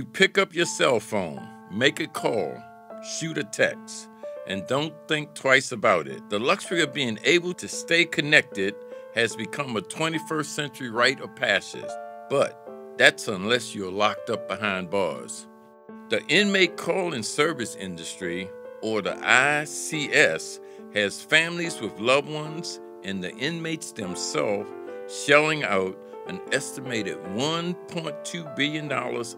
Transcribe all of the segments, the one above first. You pick up your cell phone, make a call, shoot a text, and don't think twice about it. The luxury of being able to stay connected has become a 21st century rite of passage, but that's unless you're locked up behind bars. The inmate call-in service industry, or the ICS, has families with loved ones and the inmates themselves shelling out an estimated $1.2 billion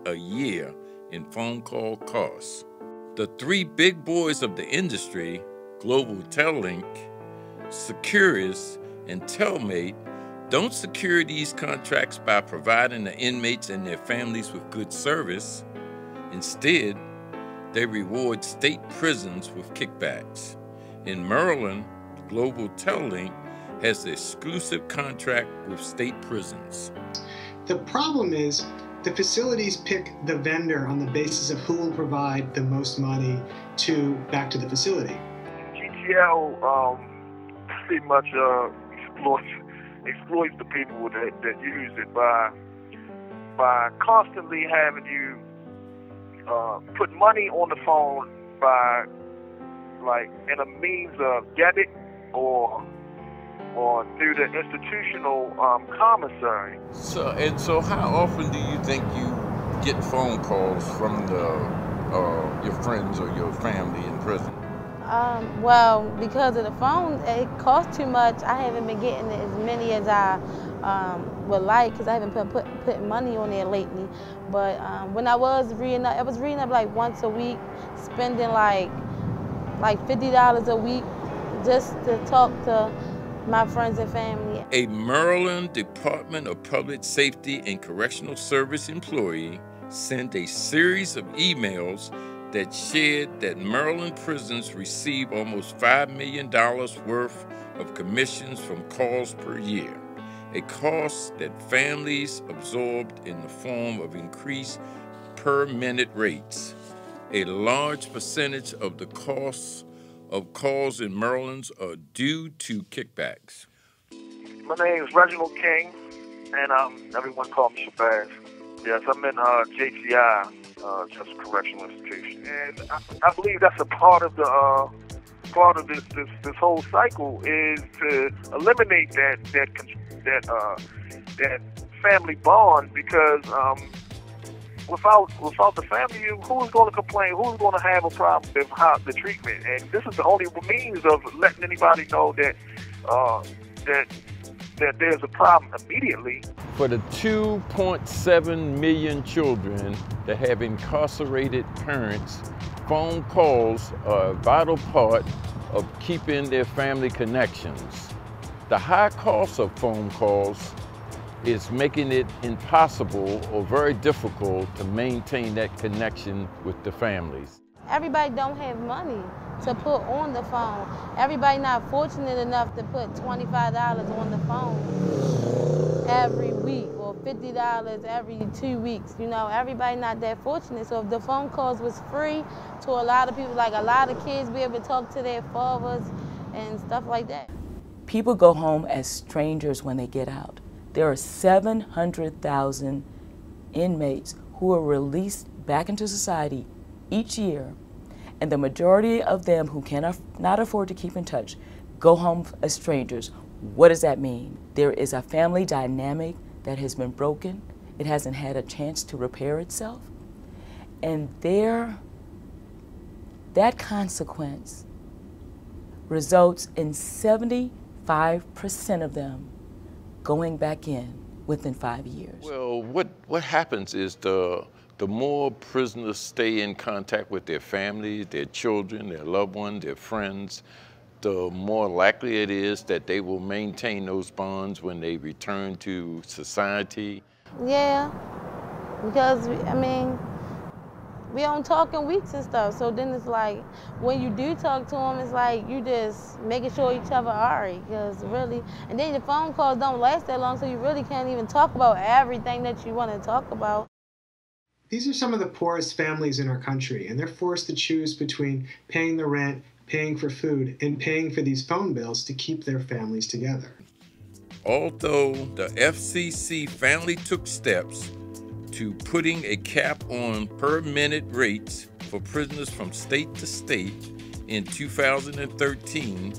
a year in phone call costs. The three big boys of the industry, Global Tel Link, Securus, and Telmate, don't secure these contracts by providing the inmates and their families with good service. Instead, they reward state prisons with kickbacks. In Maryland, Global Tel Link has the exclusive contract with state prisons. The problem is the facilities pick the vendor on the basis of who will provide the most money back to the facility. GTL pretty much exploits the people that use it by constantly having you put money on the phone by in a means of debit or through the institutional commissary. So how often do you think you get phone calls from your friends or your family in prison? Well, because of the phone, it costs too much. I haven't been getting as many as I would like because I haven't put money on there lately. But when I was reading up, like once a week, spending like $50 a week just to talk to my friends and family. A Maryland Department of Public Safety and Correctional Service employee sent a series of emails that shared that Maryland prisons receive almost $5 million worth of commissions from calls per year, a cost that families absorbed in the form of increased per-minute rates. A large percentage of the costs of calls in Maryland are due to kickbacks. My name is Reginald King, and everyone calls me Shabazz. Yes, I'm in JCI, Justice Correctional Institution, and I believe that's a part of this whole cycle is to eliminate that family bond, because Without the family, who's going to complain? Who's going to have a problem with how the treatment? And this is the only means of letting anybody know that there's a problem immediately. For the 2.7 million children that have incarcerated parents, phone calls are a vital part of keeping their family connections. The high cost of phone calls is making it impossible or very difficult to maintain that connection with the families. Everybody don't have money to put on the phone. Everybody not fortunate enough to put $25 on the phone every week or $50 every 2 weeks. You know, everybody not that fortunate. So if the phone calls was free to a lot of people, like a lot of kids be able to talk to their fathers and stuff like that. People go home as strangers when they get out. There are 700,000 inmates who are released back into society each year, and the majority of them who cannot afford to keep in touch go home as strangers. What does that mean? There is a family dynamic that has been broken. It hasn't had a chance to repair itself. And that consequence results in 75% of them going back in within 5 years. Well, what happens is the more prisoners stay in contact with their families, their children, their loved ones, their friends, the more likely it is that they will maintain those bonds when they return to society. Yeah, because, I mean, we don't talk in weeks and stuff, so then it's like, when you do talk to them, it's like you just making sure each other are right, because really, and then the phone calls don't last that long, so you really can't even talk about everything that you want to talk about. These are some of the poorest families in our country, and they're forced to choose between paying the rent, paying for food, and paying for these phone bills to keep their families together. Although the FCC finally took steps to putting a cap on per-minute rates for prisoners from state to state in 2013,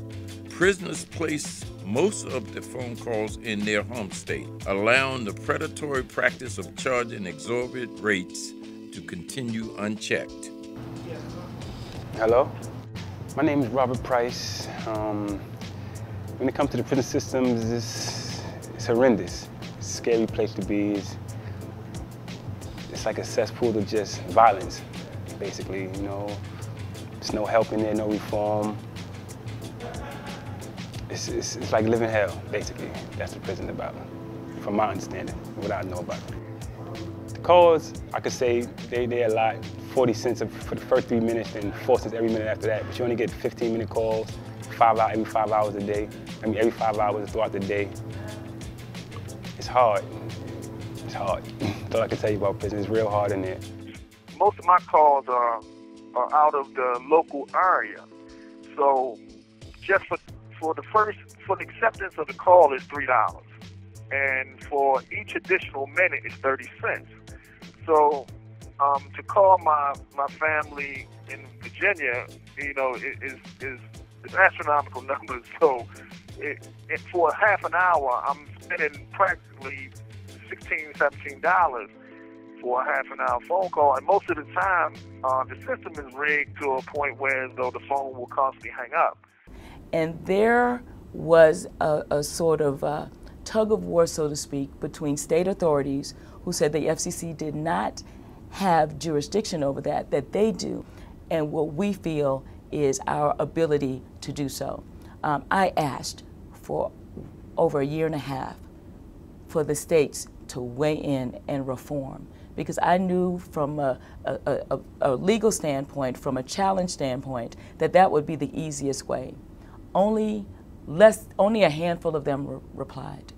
prisoners placed most of the phone calls in their home state, allowing the predatory practice of charging exorbitant rates to continue unchecked. Hello, my name is Robert Price. When it comes to the prison systems, it's horrendous. It's a scary place to be. It's like a cesspool of just violence, basically, you know. There's no help in there, no reform. It's like living hell, basically. That's what prison's about, from my understanding, what I know about it. The calls, I could say they allot 40 cents for the first 3 minutes and 4 cents every minute after that, but you only get 15-minute calls, every 5 hours throughout the day. It's hard. It's hard. That's all I can tell you about prison. It's real hard in there. Most of my calls are out of the local area. So just for the acceptance of the call is $3. And for each additional minute is 30 cents. So to call my family in Virginia, you know, it's astronomical numbers. So for half an hour, I'm spending practically $16, $17 for a half an hour phone call. And most of the time, the system is rigged to a point where though the phone will constantly hang up. And there was a sort of a tug of war, so to speak, between state authorities who said the FCC did not have jurisdiction over that they do, and what we feel is our ability to do so. I asked for over a year and a half for the states to weigh in and reform, because I knew from a legal standpoint, from a challenge standpoint, that would be the easiest way. Only a handful of them replied.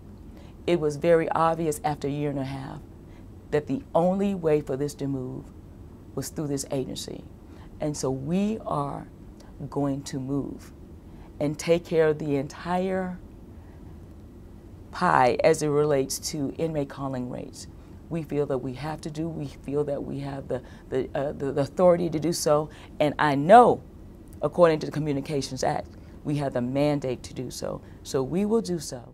It was very obvious after a year and a half that the only way for this to move was through this agency. And so we are going to move and take care of the entire pie as it relates to inmate calling rates. We feel that we have to do. We feel that we have the authority to do so. And I know, according to the Communications Act, we have the mandate to do so. So we will do so.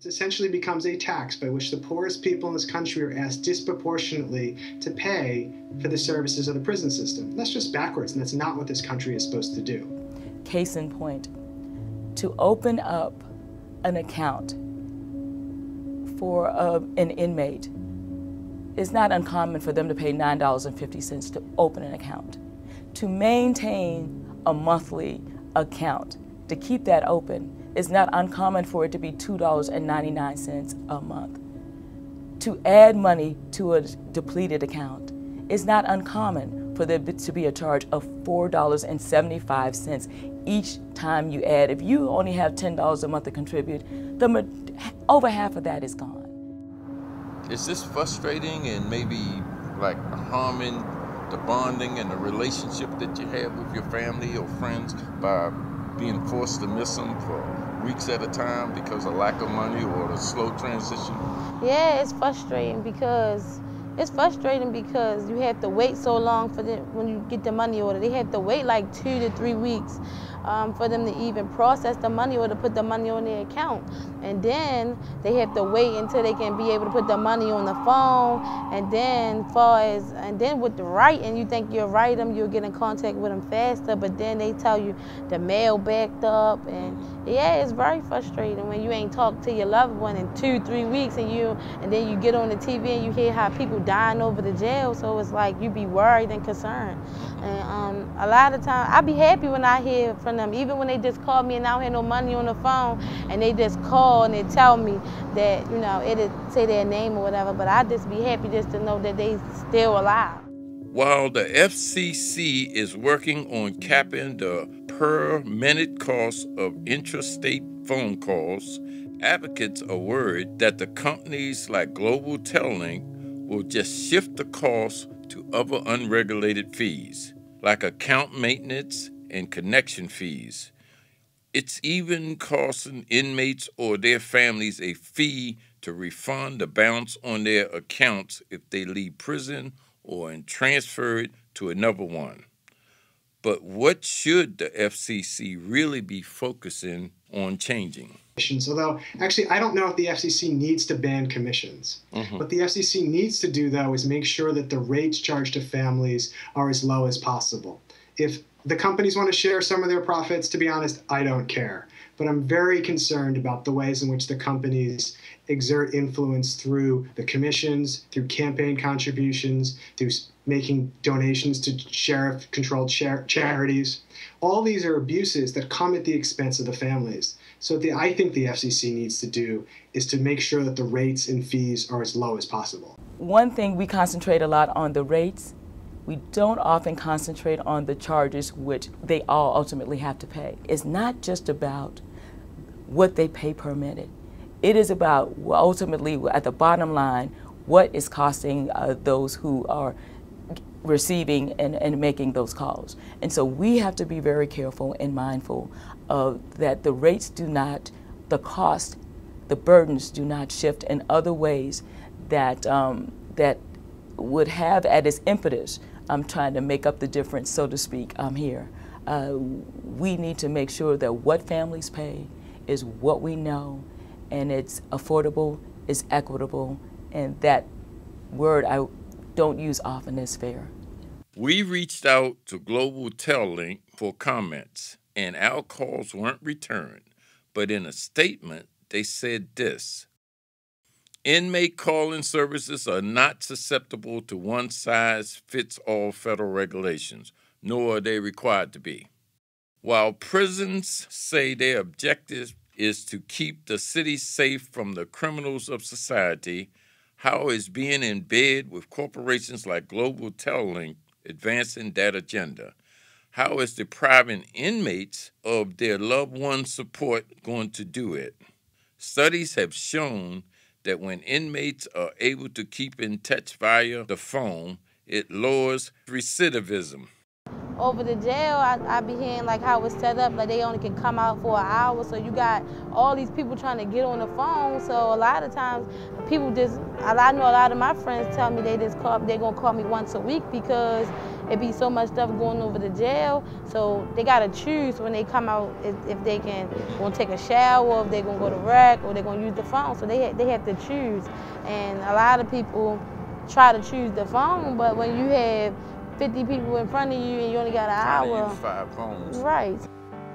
It essentially becomes a tax by which the poorest people in this country are asked disproportionately to pay for the services of the prison system. That's just backwards, and that's not what this country is supposed to do. Case in point, to open up an account for an inmate, it's not uncommon for them to pay $9.50 to open an account. To maintain a monthly account, to keep that open, it's not uncommon for it to be $2.99 a month. To add money to a depleted account, it's not uncommon for there to be a charge of $4.75 each time you add. If you only have $10 a month to contribute, over half of that is gone. Is this frustrating and maybe like harming the bonding and the relationship that you have with your family or friends by being forced to miss them for weeks at a time because of lack of money or the slow transition? Yeah, it's frustrating because you have to wait so long for them when you get the money order. They have to wait like 2 to 3 weeks for them to even process the money order, put the money on their account. And then they have to wait until they can be able to put the money on the phone. And then with the writing, you think you'll write them, you'll get in contact with them faster, but then they tell you the mail backed up. And yeah, it's very frustrating when you ain't talked to your loved one in 2, 3 weeks and then you get on the TV and you hear how people dying over the jail, so it's like you be worried and concerned. And a lot of times, I be happy when I hear from them, even when they just call me and I don't have no money on the phone, and they just call and they tell me that, you know, it'll say their name or whatever, but I just be happy just to know that they still alive. While the FCC is working on capping the per-minute cost of intrastate phone calls, advocates are worried that the companies like Global Tel Link will just shift the cost to other unregulated fees, like account maintenance and connection fees. It's even costing inmates or their families a fee to refund the balance on their accounts if they leave prison or are transferred to another one. But what should the FCC really be focusing on changing? Although, actually, I don't know if the FCC needs to ban commissions. What the FCC needs to do, though, is make sure that the rates charged to families are as low as possible. If the companies want to share some of their profits, to be honest, I don't care. But I'm very concerned about the ways in which the companies exert influence through the commissions, through campaign contributions, through making donations to sheriff-controlled charities. All these are abuses that come at the expense of the families. So I think the FCC needs to do is to make sure that the rates and fees are as low as possible. One thing, we concentrate a lot on the rates. We don't often concentrate on the charges, which they all ultimately have to pay. It's not just about what they pay per minute. It is about, ultimately, at the bottom line, what is costing those who are receiving and making those calls. And so we have to be very careful and mindful of that the rates do not, the cost, the burdens do not shift in other ways that, that would have at its impetus trying to make up the difference, so to speak, here. We need to make sure that what families pay is what we know, and it's affordable, it's equitable, and that word I don't use often is fair. We reached out to Global Tel Link for comments, and our calls weren't returned. But in a statement, they said this: inmate call-in services are not susceptible to one-size-fits-all federal regulations, nor are they required to be. While prisons say their objective is to keep the city safe from the criminals of society, how is being in bed with corporations like Global Tel Link advancing that agenda? How is depriving inmates of their loved one's support going to do it? Studies have shown that when inmates are able to keep in touch via the phone, it lowers recidivism. Over the jail, I be hearing like how it's set up, like they only can come out for an hour, so you got all these people trying to get on the phone, so a lot of times people just, I know a lot of my friends tell me they're gonna call me once a week because it be so much stuff going over the jail, so they gotta choose when they come out if they can go take a shower, if they're gonna go to rec, or they're gonna use the phone, so they have to choose, and a lot of people try to choose the phone, but when you have 50 people in front of you and you only got an hour. Use 5 phones. Right.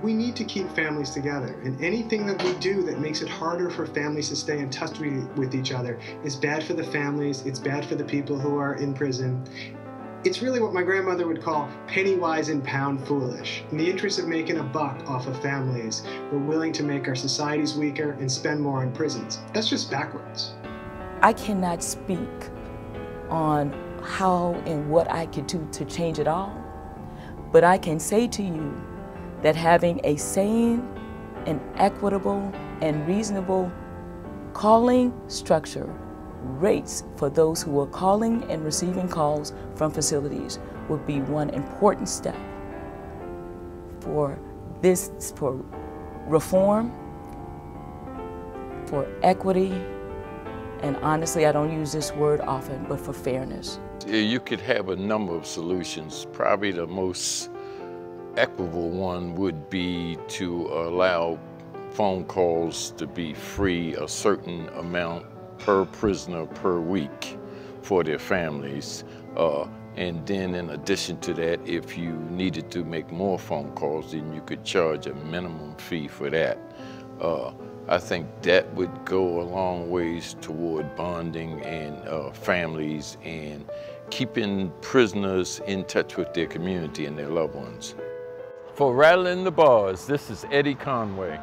We need to keep families together, and anything that we do that makes it harder for families to stay in touch with each other is bad for the families, it's bad for the people who are in prison. It's really what my grandmother would call penny wise and pound foolish. In the interest of making a buck off of families, we're willing to make our societies weaker and spend more on prisons. That's just backwards. I cannot speak on how and what I could do to change it all. But I can say to you that having a sane and equitable and reasonable calling structure, rates for those who are calling and receiving calls from facilities would be one important step for reform, for equity, and honestly, I don't use this word often, but for fairness. You could have a number of solutions. Probably the most equitable one would be to allow phone calls to be free a certain amount per prisoner per week for their families. And then in addition to that, if you needed to make more phone calls, then you could charge a minimum fee for that. I think that would go a long ways toward bonding and families and keeping prisoners in touch with their community and their loved ones. For Rattling the Bars, this is Eddie Conway.